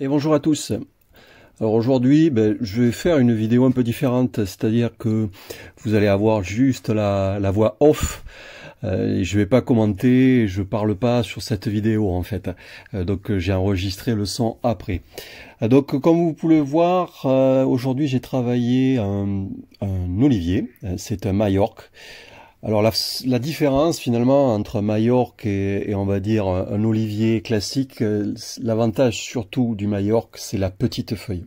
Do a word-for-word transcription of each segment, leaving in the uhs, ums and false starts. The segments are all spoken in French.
Et bonjour à tous. Alors aujourd'hui, ben, je vais faire une vidéo un peu différente, c'est-à-dire que vous allez avoir juste la, la voix off. Euh, je vais pas commenter, je parle pas sur cette vidéo en fait. Euh, donc j'ai enregistré le son après. Euh, donc comme vous pouvez le voir, euh, aujourd'hui j'ai travaillé un, un olivier. C'est un Majorque. Alors la, la différence finalement entre Majorque et, et on va dire un, un olivier classique, l'avantage surtout du Majorque, c'est la petite feuille.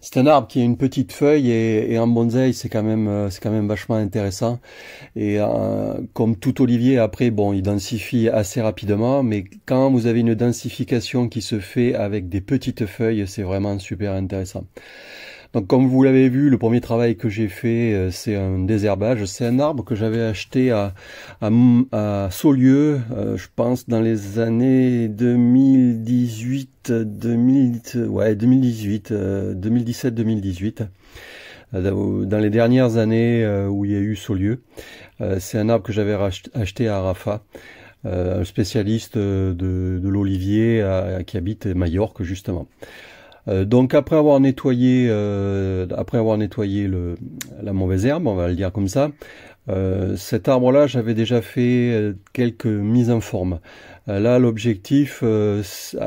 C'est un arbre qui a une petite feuille et, et en bonsaï c'est quand même c'est quand même vachement intéressant. Et euh, comme tout olivier, après bon, il densifie assez rapidement, mais quand vous avez une densification qui se fait avec des petites feuilles, c'est vraiment super intéressant. Donc comme vous l'avez vu, le premier travail que j'ai fait, c'est un désherbage. C'est un arbre que j'avais acheté à, à, à Saulieu, euh, je pense dans les années deux mille dix-huit, deux mille, ouais, deux mille dix-huit, euh, deux mille dix-sept, deux mille dix-huit. Dans les dernières années où il y a eu Saulieu, euh, c'est un arbre que j'avais acheté à Rafa, euh, un spécialiste de, de l'olivier qui habite Majorque justement. Donc après avoir nettoyé, euh, après avoir nettoyé le, la mauvaise herbe, on va le dire comme ça, euh, cet arbre-là, j'avais déjà fait quelques mises en forme. Euh, là, l'objectif, euh,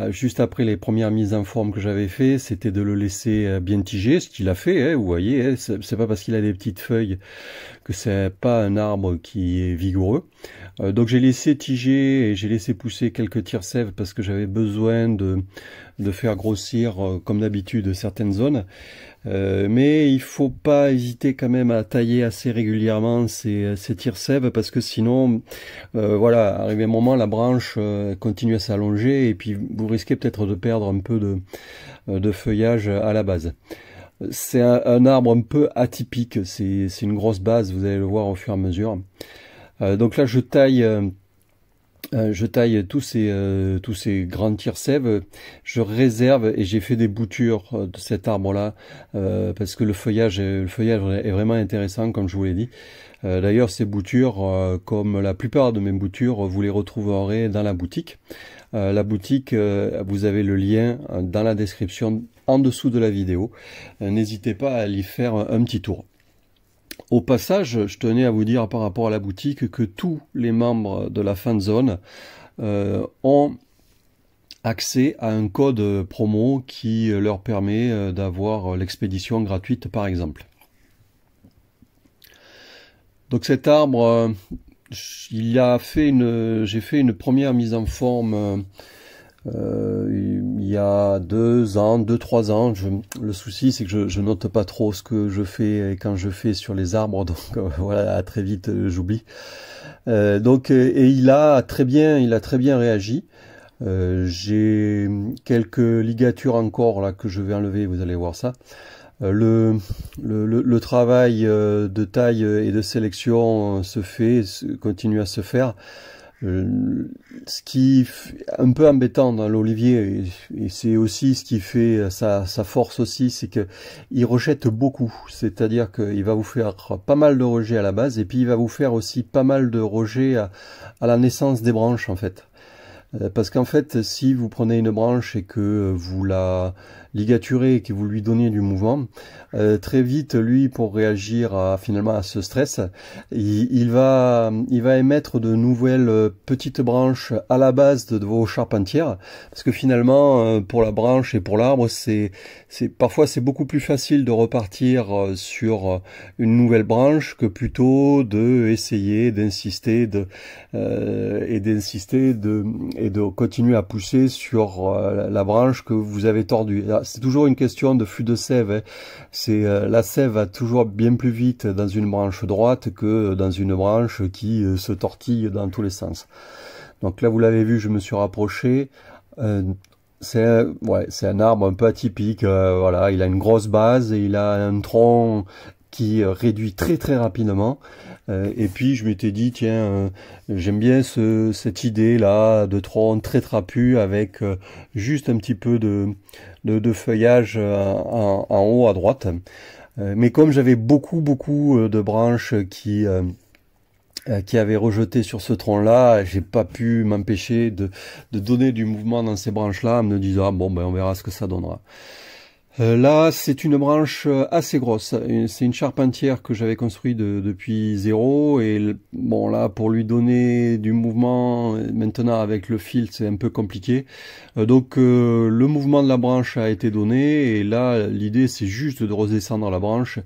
juste après les premières mises en forme que j'avais fait, c'était de le laisser bien tiger, ce qu'il a fait. Hein, vous voyez, hein, c'est pas parce qu'il a des petites feuilles que c'est pas un arbre qui est vigoureux. Euh, donc j'ai laissé tiger et j'ai laissé pousser quelques tire-sève parce que j'avais besoin de de faire grossir, euh, comme d'habitude, certaines zones. Euh, mais il faut pas hésiter quand même à tailler assez régulièrement ces, ces tire-sève parce que sinon, euh, voilà, arrivé un moment, la branche euh, continue à s'allonger et puis vous risquez peut-être de perdre un peu de, de feuillage à la base. C'est un, un arbre un peu atypique, c'est une grosse base, vous allez le voir au fur et à mesure. Euh, donc là, je taille... Euh, Je taille tous ces, euh, tous ces grands tire-sève, je réserve et j'ai fait des boutures de cet arbre-là euh, parce que le feuillage, le feuillage est vraiment intéressant comme je vous l'ai dit. Euh, D'ailleurs ces boutures, euh, comme la plupart de mes boutures, vous les retrouverez dans la boutique. Euh, la boutique, euh, vous avez le lien dans la description en dessous de la vidéo. Euh, n'hésitez pas à aller faire un, un petit tour. Au passage, je tenais à vous dire par rapport à la boutique que tous les membres de la Fanzone euh, ont accès à un code promo qui leur permet d'avoir l'expédition gratuite par exemple. Donc cet arbre, il a fait une, j'ai fait une première mise en forme Euh, il y a deux ans, deux trois ans. Je, le souci, c'est que je, je note pas trop ce que je fais quand je fais sur les arbres, donc euh, voilà, très vite euh, j'oublie. Euh, donc, et il a très bien, il a très bien réagi. Euh, j'ai quelques ligatures encore là que je vais enlever. Vous allez voir ça. Le, le, le, le travail de taille et de sélection se fait, continue à se faire. Euh, ce qui est un peu embêtant dans l'olivier, et, et c'est aussi ce qui fait sa, sa force aussi, c'est que il rejette beaucoup, c'est-à-dire qu'il va vous faire pas mal de rejets à la base, et puis il va vous faire aussi pas mal de rejets à, à la naissance des branches en fait. Euh, parce qu'en fait, si vous prenez une branche et que vous la ligaturez et que vous lui donnez du mouvement, euh, très vite, lui, pour réagir à, finalement à ce stress, il, il va il va émettre de nouvelles petites branches à la base de, de vos charpentières, parce que finalement, euh, pour la branche et pour l'arbre, c'est c'est parfois c'est beaucoup plus facile de repartir sur une nouvelle branche que plutôt de essayer d'insister de euh, et d'insister de et de continuer à pousser sur euh, la branche que vous avez tordue. C'est toujours une question de flux de sève. Hein. C'est euh, la sève va toujours bien plus vite dans une branche droite que dans une branche qui euh, se tortille dans tous les sens. Donc là, vous l'avez vu, je me suis rapproché. Euh, c'est ouais, c'est un arbre un peu atypique. Euh, voilà, il a une grosse base et il a un tronc qui réduit très très rapidement. Euh, et puis je m'étais dit tiens, euh, j'aime bien ce, cette idée là de tronc très trapu avec euh, juste un petit peu de, de, de feuillage euh, en, en haut à droite. Euh, mais comme j'avais beaucoup beaucoup de branches qui euh, qui avait rejeté sur ce tronc-là, j'ai pas pu m'empêcher de, de donner du mouvement dans ces branches-là, en me disant ah, bon ben on verra ce que ça donnera. Euh, là, c'est une branche assez grosse. C'est une charpentière que j'avais construite de, depuis zéro, et bon là pour lui donner du mouvement maintenant avec le fil, c'est un peu compliqué. Euh, donc euh, le mouvement de la branche a été donné, et là l'idée c'est juste de redescendre la branche.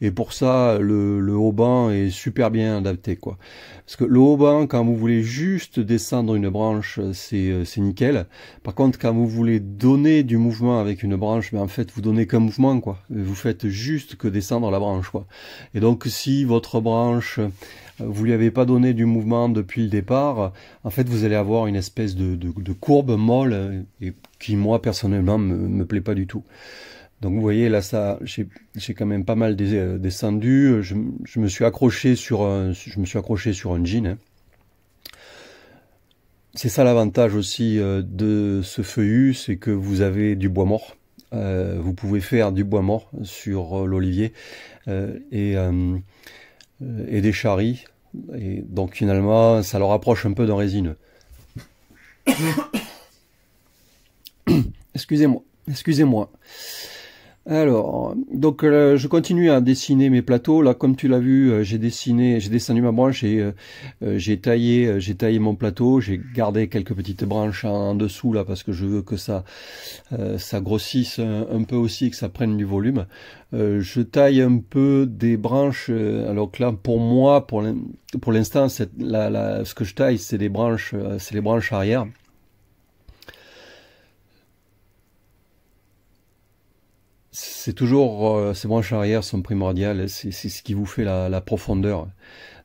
Et pour ça, le, le haut-banc est super bien adapté, quoi. Parce que le haut-banc, quand vous voulez juste descendre une branche, c'est c'est nickel. Par contre, quand vous voulez donner du mouvement avec une branche, ben en fait vous donnez qu'un mouvement, quoi. Vous faites juste que descendre la branche, quoi. Et donc si votre branche vous lui avez pas donné du mouvement depuis le départ, en fait vous allez avoir une espèce de, de, de courbe molle, et qui moi personnellement me, me plaît pas du tout. Donc vous voyez là, ça, j'ai quand même pas mal descendu. Je, je me suis accroché sur un, je me suis accroché sur un jean, hein. C'est ça l'avantage aussi de ce feuillu, c'est que vous avez du bois mort. Euh, vous pouvez faire du bois mort sur euh, l'olivier euh, et, euh, et des charries, et donc finalement ça leur rapproche un peu d'un résineux. Excusez-moi, excusez-moi. Alors, donc euh, je continue à dessiner mes plateaux. Là, comme tu l'as vu, euh, j'ai dessiné, j'ai descendu ma branche et euh, euh, j'ai taillé, euh, j'ai taillé mon plateau. J'ai gardé quelques petites branches en, en dessous là parce que je veux que ça, euh, ça grossisse un, un peu aussi, que ça prenne du volume. Euh, je taille un peu des branches. Euh, alors que là, pour moi, pour pour l'instant, la, la, ce que je taille, c'est des branches, euh, c'est les branches arrière. C'est toujours, euh, ces branches arrière sont primordiales, c'est ce qui vous fait la, la profondeur.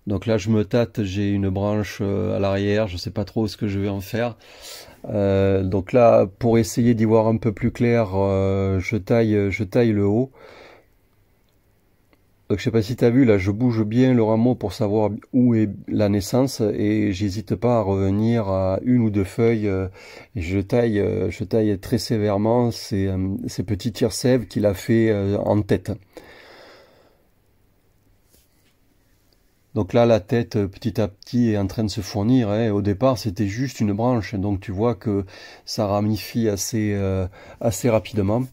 Donc là je me tâte, j'ai une branche euh, à l'arrière, je sais pas trop ce que je vais en faire. Euh, donc là, pour essayer d'y voir un peu plus clair, euh, je taille je taille le haut. Donc je sais pas si tu as vu, là je bouge bien le rameau pour savoir où est la naissance, et j'hésite pas à revenir à une ou deux feuilles. Euh, et je taille euh, je taille très sévèrement ces, euh, ces petits tire-sève qu'il a fait euh, en tête. Donc là la tête petit à petit est en train de se fournir, hein. Au départ c'était juste une branche, donc tu vois que ça ramifie assez, euh, assez rapidement.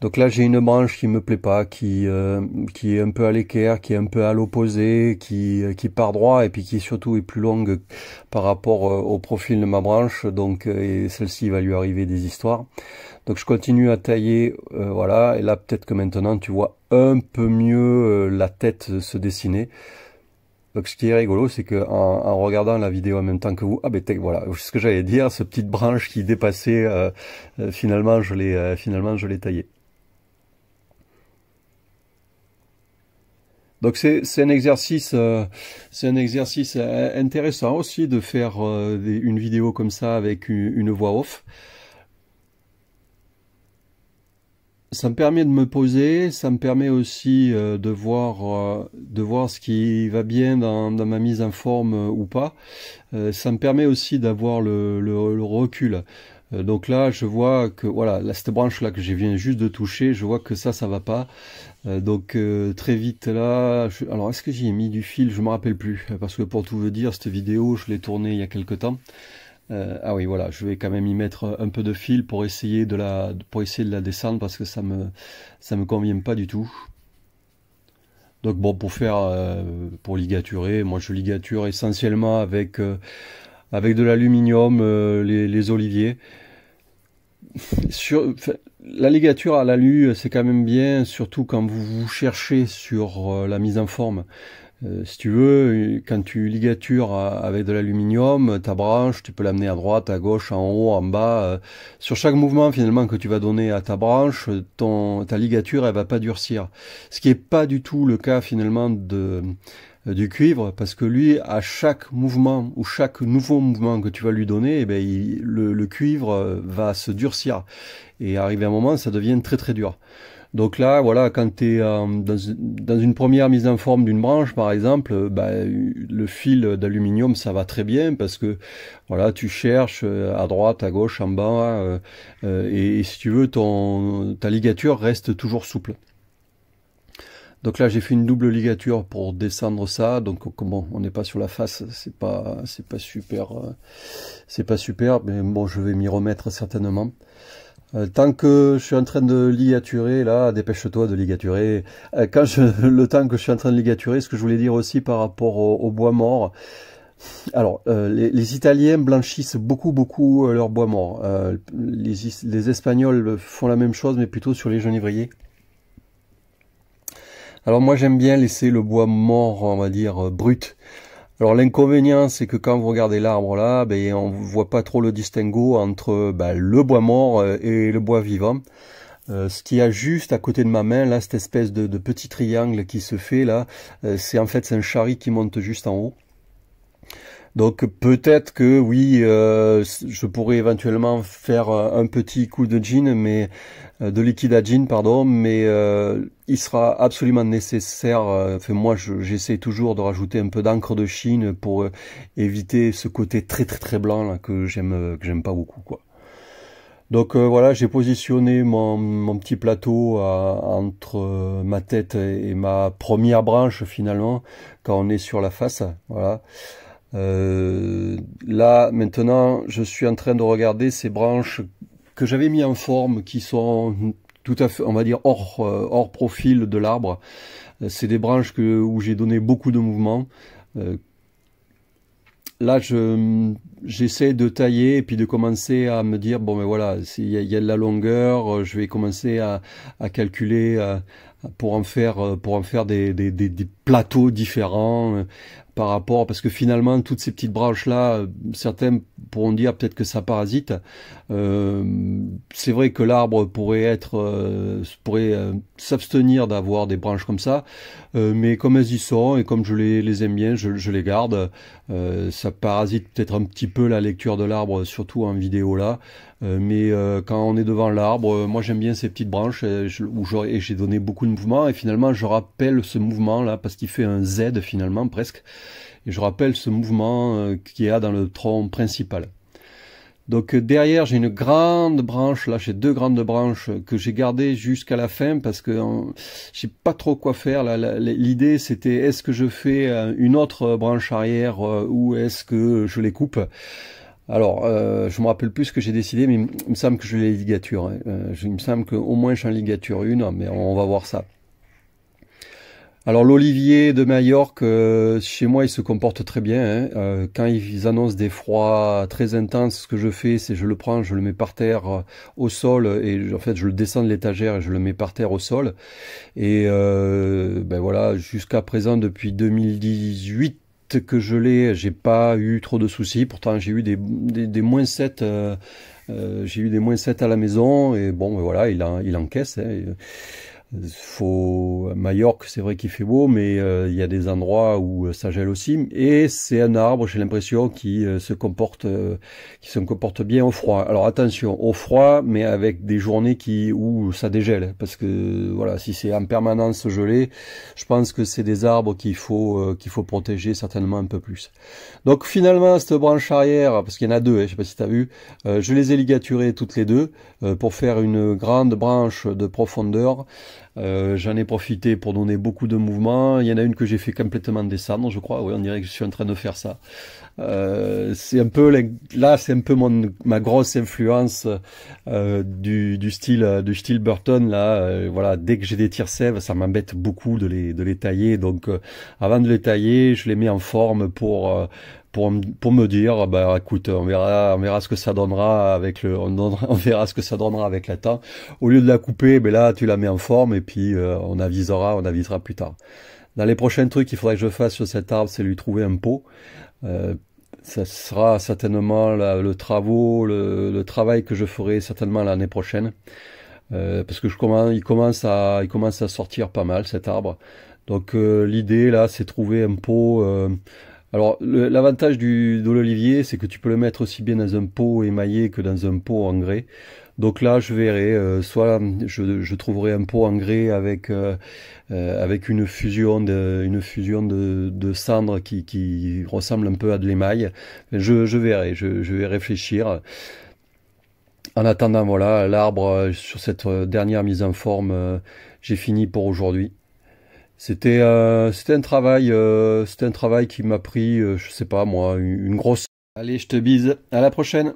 Donc là j'ai une branche qui me plaît pas, qui euh, qui est un peu à l'équerre, qui est un peu à l'opposé, qui qui part droit et puis qui surtout est plus longue par rapport euh, au profil de ma branche. Donc euh, celle-ci va lui arriver des histoires. Donc je continue à tailler, euh, voilà. Et là peut-être que maintenant tu vois un peu mieux euh, la tête se dessiner. Donc ce qui est rigolo, c'est que en, en regardant la vidéo en même temps que vous, ah ben voilà, ce que j'allais dire, cette petite branche qui dépassait, euh, euh, finalement je l'ai euh, finalement je l'ai taillée. Donc c'est un exercice, euh, c'est un exercice intéressant aussi de faire euh, des, une vidéo comme ça avec une, une voix off. Ça me permet de me poser, ça me permet aussi euh, de voir euh, de voir ce qui va bien dans, dans ma mise en forme euh, ou pas. Euh, ça me permet aussi d'avoir le, le, le recul. Donc là, je vois que voilà, là, cette branche là que je viens juste de toucher, je vois que ça, ça va pas. Euh, donc euh, très vite là. Je... Alors est-ce que j'y ai mis du fil? Je me rappelle plus parce que pour tout vous dire, cette vidéo, je l'ai tournée il y a quelque temps. Euh, ah oui, voilà, je vais quand même y mettre un peu de fil pour essayer de la, pour essayer de la descendre parce que ça me, ça me convient pas du tout. Donc bon, pour faire, euh, pour ligaturer, moi je ligature essentiellement avec. Euh, avec de l'aluminium, euh, les, les oliviers. Sur, la ligature à l'alu, c'est quand même bien, surtout quand vous vous cherchez sur euh, la mise en forme. Euh, si tu veux, quand tu ligatures à, avec de l'aluminium, ta branche, tu peux l'amener à droite, à gauche, en haut, en bas. Euh, sur chaque mouvement finalement que tu vas donner à ta branche, ton, ta ligature, elle va pas durcir. Ce qui est pas du tout le cas finalement de... du cuivre, parce que lui, à chaque mouvement ou chaque nouveau mouvement que tu vas lui donner, eh bien, il, le, le cuivre va se durcir et arriver à un moment ça devient très très dur. Donc là voilà, quand tu es euh, dans, dans une première mise en forme d'une branche par exemple, bah, le fil d'aluminium ça va très bien parce que voilà, tu cherches à droite, à gauche, en bas, euh, euh, et, et si tu veux ton, ta ligature reste toujours souple. Donc là j'ai fait une double ligature pour descendre ça, donc bon, on n'est pas sur la face, c'est pas c'est pas super, euh, c'est pas super, mais bon, je vais m'y remettre certainement. Euh, tant que je suis en train de ligaturer, là, dépêche-toi de ligaturer. Euh, quand je, le temps que je suis en train de ligaturer, ce que je voulais dire aussi par rapport au, au bois mort. Alors, euh, les, les Italiens blanchissent beaucoup, beaucoup euh, leur bois mort. Euh, les, les Espagnols font la même chose, mais plutôt sur les genévriers. Alors moi j'aime bien laisser le bois mort, on va dire, brut. Alors l'inconvénient c'est que quand vous regardez l'arbre là, ben, on voit pas trop le distinguo entre ben, le bois mort et le bois vivant. Euh, ce qu'il y a juste à côté de ma main, là, cette espèce de, de petit triangle qui se fait là, euh, c'est en fait c'est un charri qui monte juste en haut. Donc peut-être que oui, euh, je pourrais éventuellement faire un petit coup de gin, mais euh, de liquide à gin, pardon, mais euh, il sera absolument nécessaire. Euh, enfin, moi, j'essaie je, toujours de rajouter un peu d'encre de Chine pour euh, éviter ce côté très très très blanc là, que j'aime que j'aime pas beaucoup, quoi. Donc euh, voilà, j'ai positionné mon, mon petit plateau à, entre euh, ma tête et ma première branche finalement quand on est sur la face, voilà. Euh, là maintenant je suis en train de regarder ces branches que j'avais mis en forme, qui sont tout à fait, on va dire, hors, hors profil de l'arbre. C'est des branches que, où j'ai donné beaucoup de mouvement. euh, là je j'essaie de tailler et puis de commencer à me dire bon, mais voilà, il y, y a de la longueur, je vais commencer à, à calculer à, pour en faire pour en faire des, des, des, des plateaux différents par rapport, parce que finalement toutes ces petites branches là, certains pourront dire peut-être que ça parasite. Euh, c'est vrai que l'arbre pourrait être euh, pourrait euh, s'abstenir d'avoir des branches comme ça, euh, mais comme elles y sont et comme je les, les aime bien, je, je les garde. Euh, ça parasite peut-être un petit peu la lecture de l'arbre, surtout en vidéo là. Euh, mais euh, quand on est devant l'arbre, euh, moi j'aime bien ces petites branches euh, je, où j'ai donné beaucoup de mouvement, et finalement je rappelle ce mouvement là, parce qu'il fait un Z finalement presque, et je rappelle ce mouvement euh, qu'il y a dans le tronc principal. Donc euh, derrière j'ai une grande branche, là j'ai deux grandes branches que j'ai gardées jusqu'à la fin, parce que euh, j'ai pas trop quoi faire. L'idée c'était, est-ce que je fais euh, une autre branche arrière euh, ou est-ce que je les coupe? Alors, euh, je me rappelle plus ce que j'ai décidé, mais il me semble que je les ligature. Hein. Euh, il me semble qu'au moins j'en ligature une, mais on va voir ça. Alors l'olivier de Majorque, euh, chez moi, il se comporte très bien. Hein. Euh, quand ils annoncent des froids très intenses, ce que je fais, c'est je le prends, je le mets par terre euh, au sol, et en fait, je le descends de l'étagère et je le mets par terre au sol. Et euh, ben voilà, jusqu'à présent, depuis deux mille dix-huit, que je l'ai, j'ai pas eu trop de soucis. Pourtant j'ai eu des, des, des moins sept, euh, euh, j'ai eu des moins sept à la maison, et bon ben voilà, il, a, il encaisse. Hein. Faut... Majorque, c'est vrai qu'il fait beau, mais euh, il y a des endroits où ça gèle aussi, et c'est un arbre, j'ai l'impression, qui euh, se comporte euh, qui se comporte bien au froid. Alors attention, au froid, mais avec des journées qui où ça dégèle, parce que voilà, si c'est en permanence gelé, je pense que c'est des arbres qu'il faut euh, qu'il faut protéger certainement un peu plus. Donc finalement, cette branche arrière, parce qu'il y en a deux, hein, je sais pas si tu as vu, euh, je les ai ligaturées toutes les deux euh, pour faire une grande branche de profondeur. Euh, j'en ai profité pour donner beaucoup de mouvements. Il y en a une que j'ai fait complètement descendre, je crois. Oui, on dirait que je suis en train de faire ça. Euh, c'est un peu là, c'est un peu mon, ma grosse influence euh, du, du style du style Burton là. Euh, voilà, dès que j'ai des tire-sève, ça m'embête beaucoup de les de les tailler. Donc, euh, avant de les tailler, je les mets en forme pour euh, Pour, pour me dire, bah écoute, on verra, on verra ce que ça donnera avec le, on, donnera, on verra ce que ça donnera avec la tente. Au lieu de la couper, ben là tu la mets en forme, et puis euh, on avisera, on avisera plus tard. Dans les prochains trucs qu'il faudrait que je fasse sur cet arbre, c'est lui trouver un pot. Euh, ça sera certainement la, le travail, le, le travail que je ferai certainement l'année prochaine, euh, parce que je commence, il commence à, il commence à sortir pas mal cet arbre. Donc euh, l'idée là, c'est trouver un pot. Euh, Alors l'avantage de l'olivier, c'est que tu peux le mettre aussi bien dans un pot émaillé que dans un pot en grès. Donc là, je verrai, euh, soit je, je trouverai un pot en grès avec euh, euh, avec une fusion de une fusion de, de cendres qui, qui ressemble un peu à de l'émail. Je, je verrai, je, je vais réfléchir. En attendant, voilà, l'arbre sur cette dernière mise en forme, euh, j'ai fini pour aujourd'hui. C'était euh, un travail, euh, c'était un travail qui m'a pris, euh, je sais pas moi, une, une grosse... Allez, je te bise, à la prochaine.